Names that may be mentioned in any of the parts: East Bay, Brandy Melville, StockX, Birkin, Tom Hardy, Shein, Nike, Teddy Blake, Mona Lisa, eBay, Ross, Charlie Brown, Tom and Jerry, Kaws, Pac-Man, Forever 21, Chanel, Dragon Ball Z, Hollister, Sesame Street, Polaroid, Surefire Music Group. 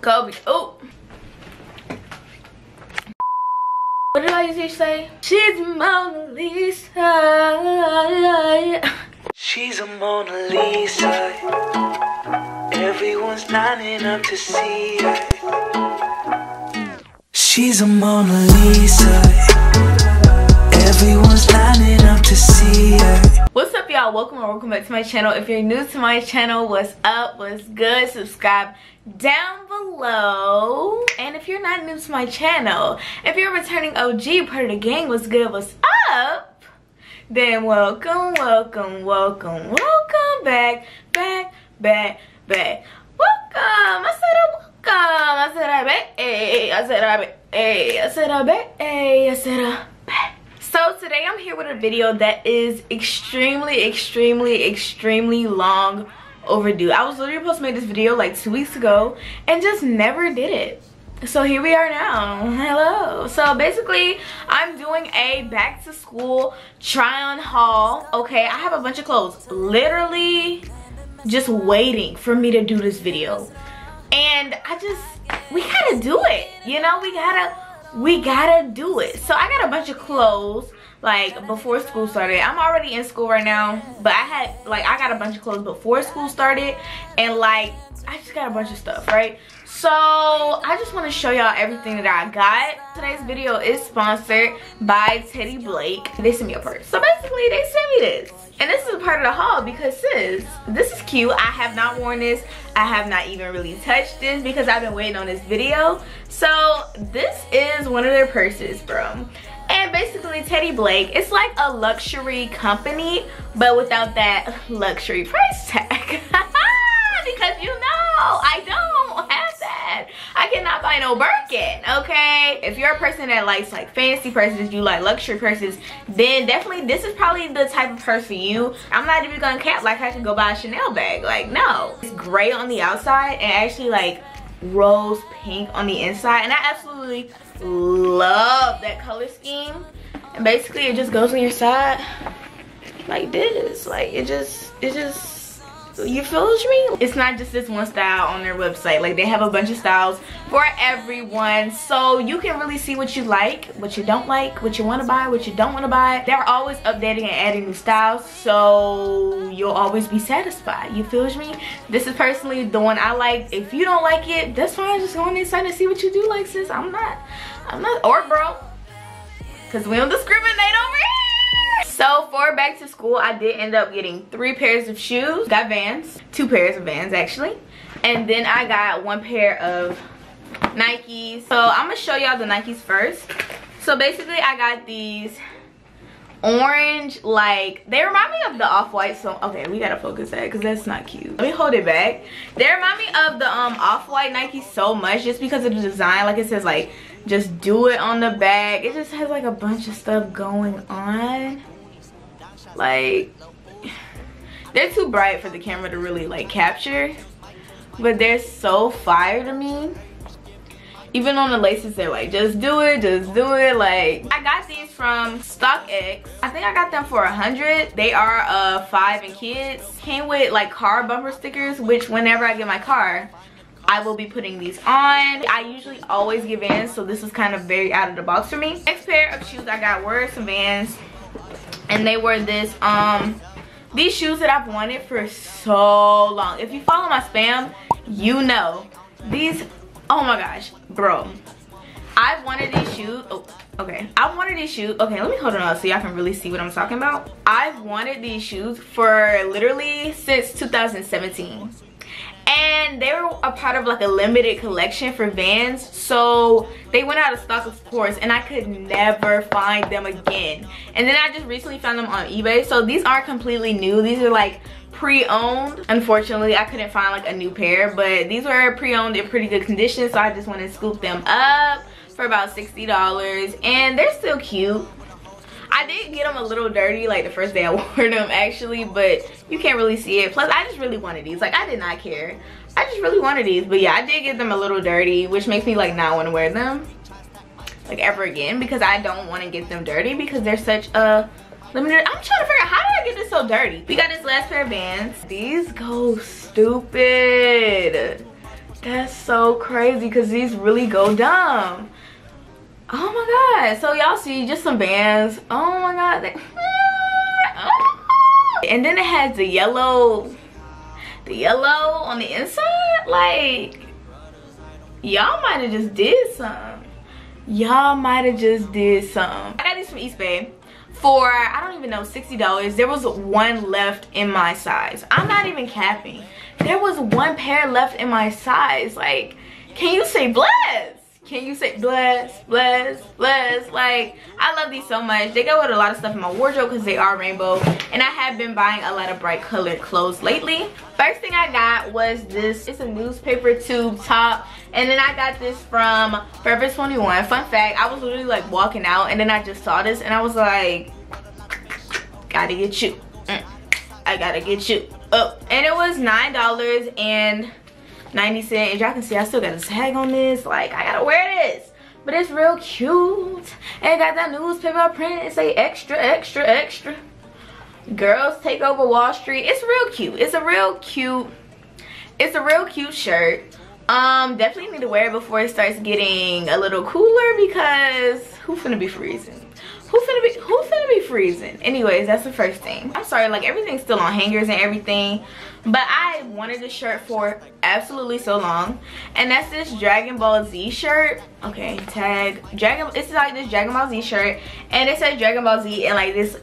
Kobe. Oh. What did I usually say? She's Mona Lisa. She's a Mona Lisa. Everyone's lining up to see her. She's a Mona Lisa. Everyone's lining up to see her. What's up, y'all? Welcome or welcome back to my channel. If you're new to my channel, what's up? What's good? Subscribe down below. And if you're not new to my channel, if you're a returning OG, part of the gang, what's good? What's up? Then welcome, welcome, welcome, welcome back, back. Welcome. I said I welcome. I said I back. Hey, I said I back. Hey, I said I back. Hey, I said I back. So today I'm here with a video that is extremely long overdue. I was literally supposed to make this video like 2 weeks ago and just never did it. So here we are now. Hello. So basically I'm doing a back to school try on haul. Okay, I have a bunch of clothes literally just waiting for me to do this video. And we gotta do it. You know, we gotta do it. So I got a bunch of clothes like before school started. I'm already in school right now, but I got a bunch of clothes before school started, and like I just got a bunch of stuff, right? So I just want to show y'all everything that I got. Today's video is sponsored by Teddy Blake. They sent me a purse, so basically they sent me this, and this is a part of the haul because sis, this is cute. I have not worn this. I have not even really touched this because I've been waiting on this video. So this is one of their purses, bro. And basically Teddy Blake, it's like a luxury company, but without that luxury price tag. Because you know, I don't have that. I cannot buy no Birkin, okay? If you're a person that likes like fancy purses, you like luxury purses, then definitely this is probably the type of purse for you. I'm not even gonna cap like I can go buy a Chanel bag, like no. It's gray on the outside and actually like rose pink on the inside, and I absolutely love that color scheme. And basically it just goes on your side like this, like it just you feel me? It's not just this one style on their website. Like they have a bunch of styles for everyone, so you can really see what you like, what you don't like, what you want to buy, what you don't want to buy. They're always updating and adding new styles, so you'll always be satisfied. You feel me? This is personally the one I like. If you don't like it, that's fine. Just go on inside and see what you do like, sis. I'm not or bro, because we don't discriminate over here. So for back to school, I did end up getting 3 pairs of shoes. Got Vans, 2 pairs of Vans actually. And then I got 1 pair of Nikes. So I'm gonna show y'all the Nikes first. So basically I got these orange, like they remind me of the Off-White. So okay, we gotta focus that because that's not cute. Let me hold it back. They remind me of the Off-White Nikes so much just because of the design. Like it says like just do it on the back. It just has like a bunch of stuff going on. Like they're too bright for the camera to really like capture, but they're so fire to me. Even on the laces they're like just do it, just do it. Like I got these from StockX. I think I got them for $100. They are 5 and kids. Came with like car bumper stickers, which whenever I get my car I will be putting these on. I usually always get Vans, so this is kind of very out of the box for me. Next pair of shoes I got were some Vans, and they were this these shoes that I've wanted for so long. If you follow my spam, you know these. Oh my gosh, bro, I've wanted these shoes. Oh, okay, I've wanted these shoes. Okay, let me hold it on so y'all can really see what I'm talking about. I've wanted these shoes for literally since 2017, and they were a part of like a limited collection for Vans, so they went out of stock of course, and I could never find them again. And then I just recently found them on eBay, so these aren't completely new. These are like pre-owned. Unfortunately I couldn't find like a new pair, but these were pre-owned in pretty good condition, so I just went and scooped them up for about $60, and they're still cute. I did get them a little dirty like the first day I wore them actually, but you can't really see it. Plus I just really wanted these. Like I did not care, I just really wanted these. But yeah, I did get them a little dirty, which makes me like not want to wear them like ever again, because I don't want to get them dirty because they're such a limited. I'm trying to figure out how did I get this so dirty. We got this last pair of Vans. These go stupid. That's so crazy because these really go dumb. Oh my god. So y'all see just some bands. Oh my god. And then it has the yellow on the inside. Like, y'all might have just did some. Y'all might have just did some. I got these from East Bay for, I don't even know, $60. There was one left in my size. I'm not even capping. There was one pair left in my size. Like, can you say bless? Can you say bless, bless, bless? Like, I love these so much. They go with a lot of stuff in my wardrobe because they are rainbow. And I have been buying a lot of bright colored clothes lately. First thing I got was this. It's a newspaper tube top. And then I got this from Forever 21. Fun fact, I was literally like walking out and then I just saw this and I was like, gotta get you. I gotta get you. Oh, and it was $9.90. As y'all can see, I still got a tag on this. Like, I gotta wear this, but it's real cute. And it got that newspaper print. It say extra, extra, extra. Girls take over Wall Street. It's real cute. It's a real cute shirt. Definitely need to wear it before it starts getting a little cooler because who finna be freezing? Who finna be freezing? Anyways, that's the first thing. I'm sorry, like everything's still on hangers and everything, but I wanted this shirt for absolutely so long, and that's this Dragon Ball Z shirt. Okay, tag Dragon. It's like this Dragon Ball Z shirt, and it says Dragon Ball Z in like this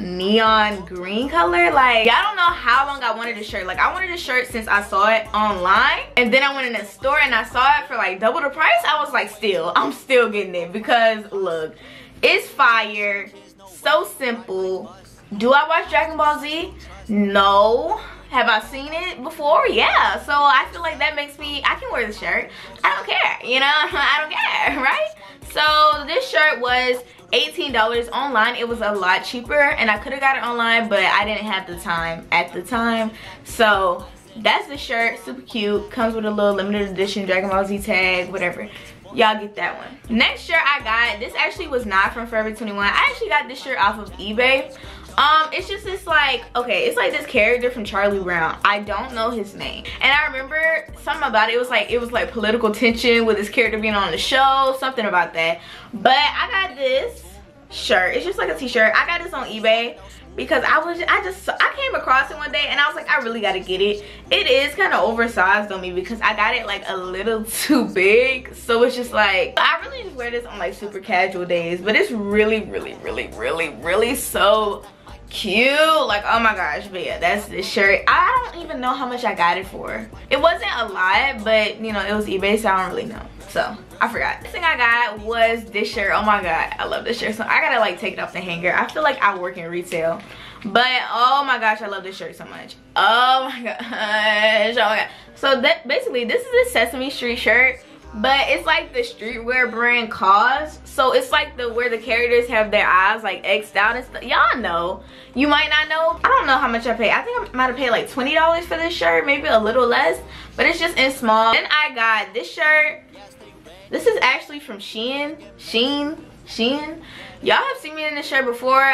neon green color. Like, y'all don't know how long I wanted this shirt. Like, I wanted this shirt since I saw it online, and then I went in the store and I saw it for like double the price. I was like, I'm still getting it because look. It's fire, so simple. Do I watch Dragon Ball Z? No. Have I seen it before? Yeah. So I feel like that makes me, I can wear the shirt. I don't care, you know, I don't care, right? So this shirt was $18 online. It was a lot cheaper and I could have got it online, but I didn't have the time at the time. So that's the shirt, super cute. Comes with a little limited edition Dragon Ball Z tag, whatever. Y'all get that one. Next shirt I got, this actually was not from Forever 21. I actually got this shirt off of eBay. It's just this like, okay, it's like this character from Charlie Brown. I don't know his name. And I remember something about it. It was like political tension with this character being on the show, something about that. But I got this shirt. It's just like a t-shirt. I got this on eBay because I came across it one day and I was like, I really gotta get it. It is kind of oversized on me because I got it like a little too big. So it's just like, I really just wear this on like super casual days, but it's really, really, really, really, really so cute. Like, oh my gosh, but yeah, that's this shirt. I don't even know how much I got it for. It wasn't a lot, but you know, it was eBay, so I don't really know. So I forgot. This thing I got was this shirt. Oh my god, I love this shirt. So I gotta like take it off the hanger. I feel like I work in retail, but oh my gosh, I love this shirt so much. Oh my gosh, oh my god. So that basically, this is a Sesame Street shirt, but it's like the streetwear brand Kaws. So it's like the where the characters have their eyes like X'd out and stuff. Y'all know. You might not know. I don't know how much I paid. I think I might have paid like $20 for this shirt, maybe a little less, but it's just in small. Then I got this shirt. This is actually from Shein. Y'all have seen me in this shirt before.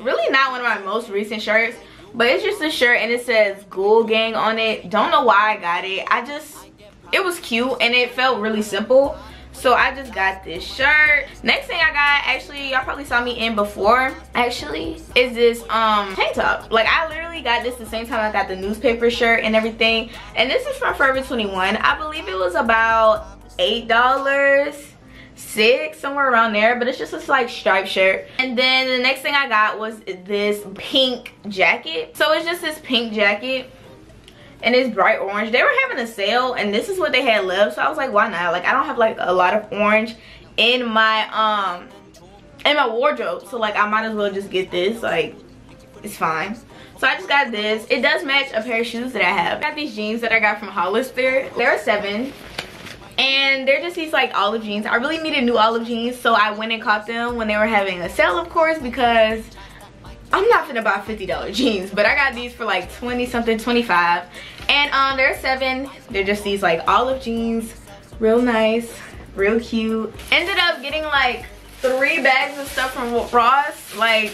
Really not one of my most recent shirts, but it's just a shirt and it says Ghoul Gang on it. Don't know why I got it. It was cute and it felt really simple. So I just got this shirt. Next thing I got, actually, y'all probably saw me in before, actually, is this tank top. Like, I literally got this the same time I got the newspaper shirt and everything. And this is from Forever 21. I believe it was about $8.06, somewhere around there, but it's just this like striped shirt. And then the next thing I got was this pink jacket. So it's just this pink jacket and it's bright orange. They were having a sale and this is what they had left, so I was like, why not? Like, I don't have like a lot of orange in my wardrobe, so like I might as well just get this. Like, it's fine. So I just got this. It does match a pair of shoes that I have. I got these jeans that I got from Hollister. There are 7. And they're just these like olive jeans. I really needed new olive jeans, so I went and caught them when they were having a sale, of course, because I'm not finna buy $50 jeans. But I got these for like 20 something, 25. And they're 7. They're just these like olive jeans, real nice, real cute. Ended up getting like 3 bags of stuff from Ross. Like,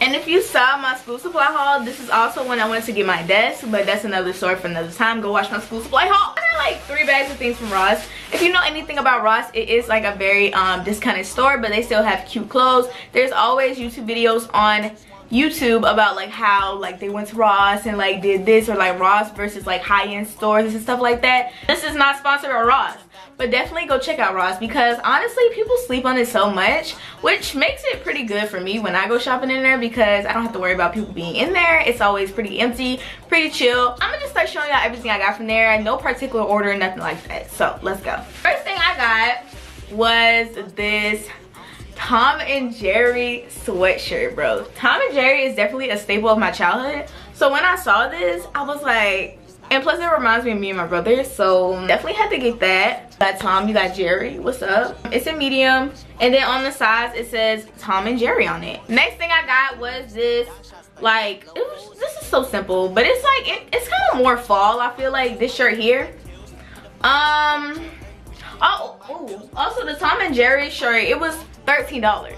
And if you saw my school supply haul, this is also when I went to get my desk, but that's another story for another time. Go watch my school supply haul. I got like 3 bags of things from Ross. If you know anything about Ross, it is like a very discounted store, but they still have cute clothes. There's always YouTube videos on YouTube about like how like they went to Ross and like did this, or like Ross versus like high-end stores and stuff like that. This is not sponsored by Ross, but definitely go check out Ross, because honestly people sleep on it so much, which makes it pretty good for me when I go shopping in there, because I don't have to worry about people being in there. It's always pretty empty, pretty chill. I'm gonna just start showing y'all everything I got from there. No particular order, nothing like that. So let's go. First thing I got was this Tom and Jerry sweatshirt, bro. Tom and Jerry is definitely a staple of my childhood. So when I saw this, I was like, and plus it reminds me of me and my brother, so definitely had to get that. You got Tom, you got Jerry, what's up? It's a medium, and then on the size it says Tom and Jerry on it. Next thing I got was this, like, this is so simple, but it's like, it's kind of more fall, I feel like, this shirt here. Also the Tom and Jerry shirt, it was $13.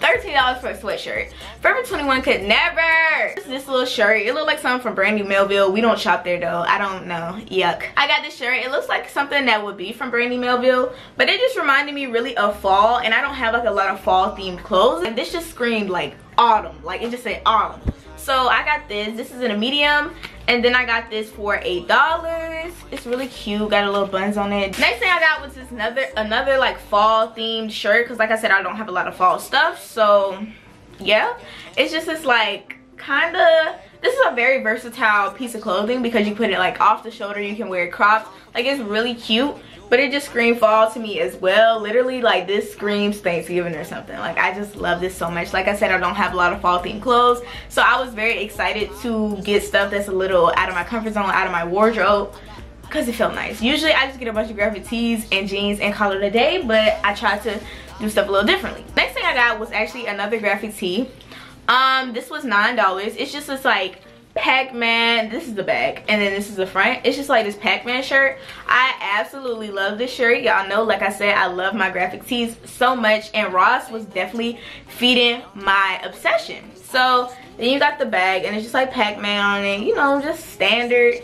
$13 for a sweatshirt. Forever 21 could never. This little shirt, it looked like something from Brandy Melville. We don't shop there though, I don't know, yuck. I got this shirt, it looks like something that would be from Brandy Melville, but it just reminded me really of fall, and I don't have like a lot of fall themed clothes, and this just screamed like autumn, like it just said autumn. So I got this, this is in a medium, and then I got this for $8. It's really cute, got a little buns on it. Next thing I got was this another like fall themed shirt, because like I said, I don't have a lot of fall stuff. So yeah, it's just this like kind of, this is a very versatile piece of clothing, because you put it like off the shoulder, you can wear it cropped, like it's really cute, but it just screamed fall to me as well. Literally like this screams Thanksgiving or something. Like I just love this so much. Like I said, I don't have a lot of fall themed clothes, so I was very excited to get stuff that's a little out of my comfort zone, out of my wardrobe, because it felt nice. Usually I just get a bunch of graphic tees and jeans and call it a day, but I tried to do stuff a little differently. Next thing I got was actually another graphic tee. This was $9. It's just this like Pac-Man, this is the back, and then this is the front. It's just like this Pac-Man shirt. I absolutely love this shirt. Y'all know, like I said, I love my graphic tees so much, and Ross was definitely feeding my obsession. So then you got the bag, and it's just like Pac-Man on it, you know, just standard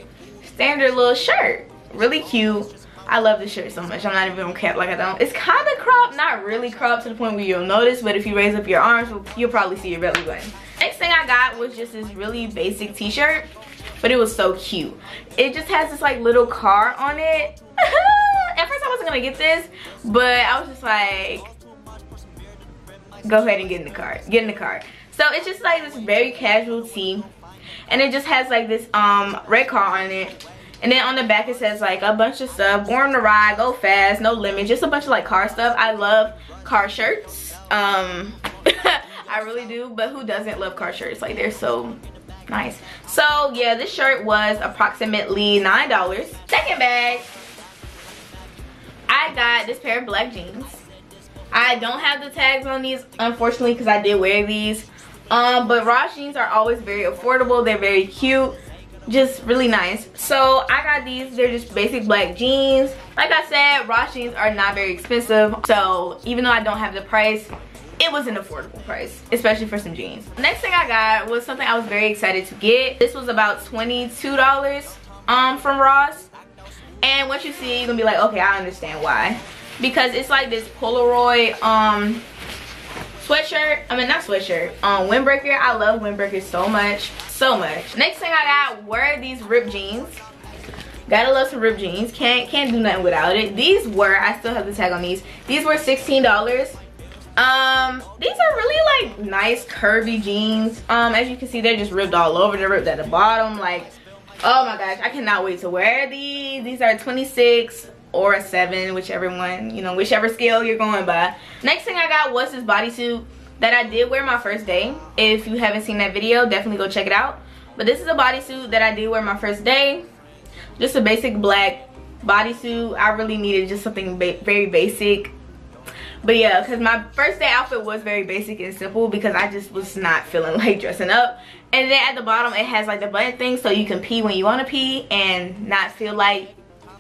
little shirt. Really cute. I love this shirt so much. I'm not even gonna cap, like I don't. It's kind of cropped, not really cropped to the point where you'll notice, but if you raise up your arms, you'll probably see your belly button. Next thing I got was just this really basic t-shirt, but it was so cute. It just has this like little car on it. At first I wasn't gonna get this, but I was just like, go ahead and get in the car, get in the car. So it's just like this very casual tee, and it just has like this red car on it. And then on the back it says like a bunch of stuff, born to ride, go fast, no limit, just a bunch of like car stuff. I love car shirts, I really do, but who doesn't love car shirts? Like they're so nice. So yeah, this shirt was approximately $9. Second bag, I got this pair of black jeans. I don't have the tags on these, unfortunately, because I did wear these, but Ross jeans are always very affordable, they're very cute, just really nice. So I got these, they're just basic black jeans. Like I said, Ross jeans are not very expensive, so even though I don't have the price, it was an affordable price, especially for some jeans. Next thing I got was something I was very excited to get. This was about $22 from Ross, and once you see, you're gonna be like, okay, I understand why, because it's like this Polaroid sweatshirt, I mean not sweatshirt, windbreaker. I love windbreakers so much, so much. Next thing I got were these ripped jeans. Gotta love some ripped jeans, can't do nothing without it. These were, I still have the tag on these, these were $16. These are really like nice curvy jeans. As you can see, they're just ripped all over, they're ripped at the bottom. Like, oh my gosh, I cannot wait to wear these. These are 26 or a 7, whichever one, you know, whichever scale you're going by. Next thing I got was this bodysuit that I did wear my first day. If you haven't seen that video, definitely go check it out. But this is a bodysuit that I did wear my first day, just a basic black bodysuit. I really needed just something very basic, but yeah, because my first day outfit was very basic and simple, because I just was not feeling like dressing up. And then at the bottom it has like the button thing, so you can pee when you want to pee and not feel like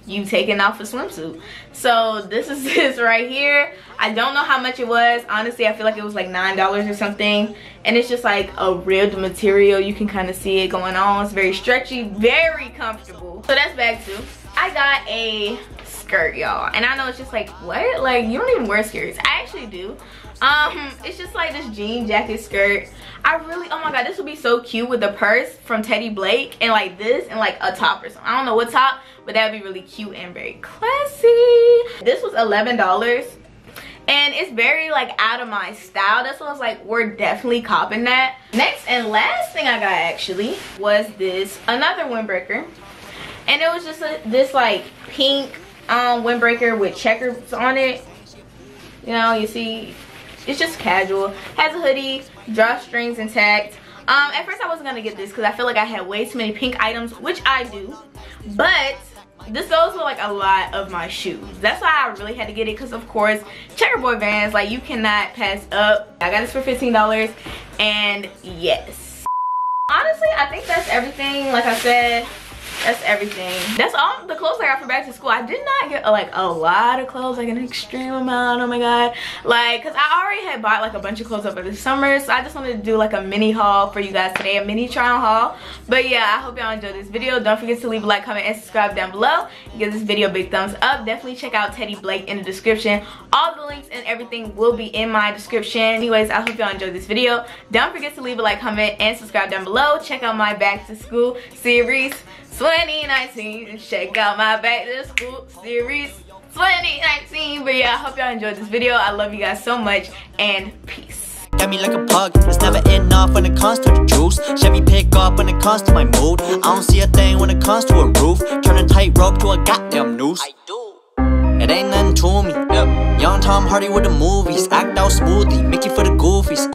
you taking off a swimsuit. So this is this right here. I don't know how much it was. Honestly, I feel like it was like $9 or something. And it's just like a ribbed material. You can kind of see it going on. It's very stretchy, very comfortable. So that's bag two. I got a skirt, y'all. And I know it's just like, what? Like, you don't even wear skirts. I actually do. It's just like this jean jacket skirt. I really, oh my god, this would be so cute with the purse from Teddy Blake and like this and like a top or something. I don't know what top, but that would be really cute and very classy. This was $11 and it's very like out of my style. That's why I was like, we're definitely copping that. Next and last thing I got actually was this, another windbreaker. And it was just this like pink windbreaker with checkers on it. You know, you see, it's just casual. Has a hoodie, drawstrings intact. At first I wasn't gonna get this because I feel like I had way too many pink items, which I do. But those were like a lot of my shoes. That's why I really had to get it because of course, checkerboard Vans, like you cannot pass up. I got this for $15 and yes. Honestly, I think that's everything. Like I said, that's everything. That's all the clothes I got for back to school. I did not get like a lot of clothes, like an extreme amount, oh my god. Like, cause I already had bought like a bunch of clothes over the summer, so I just wanted to do like a mini haul for you guys today, a mini try on haul. But yeah, I hope y'all enjoyed this video. Don't forget to leave a like, comment, and subscribe down below. Give this video a big thumbs up. Definitely check out Teddy Blake in the description. All the links and everything will be in my description. Anyways, I hope y'all enjoyed this video. Don't forget to leave a like, comment, and subscribe down below. Check out my back to school series 2019. Check out my back to school series 2019. But yeah, I hope y'all enjoyed this video. I love you guys so much and peace. Got me like a pug, it's never enough when it comes to the juice. Chevy pick up when it comes to my mood. I don't see a thing when it comes to a roof. Turn a tight rope to a goddamn noose. I do. It ain't nothing to me. Young Tom Hardy with the movies. Act out smoothly, Mickey for the goofies.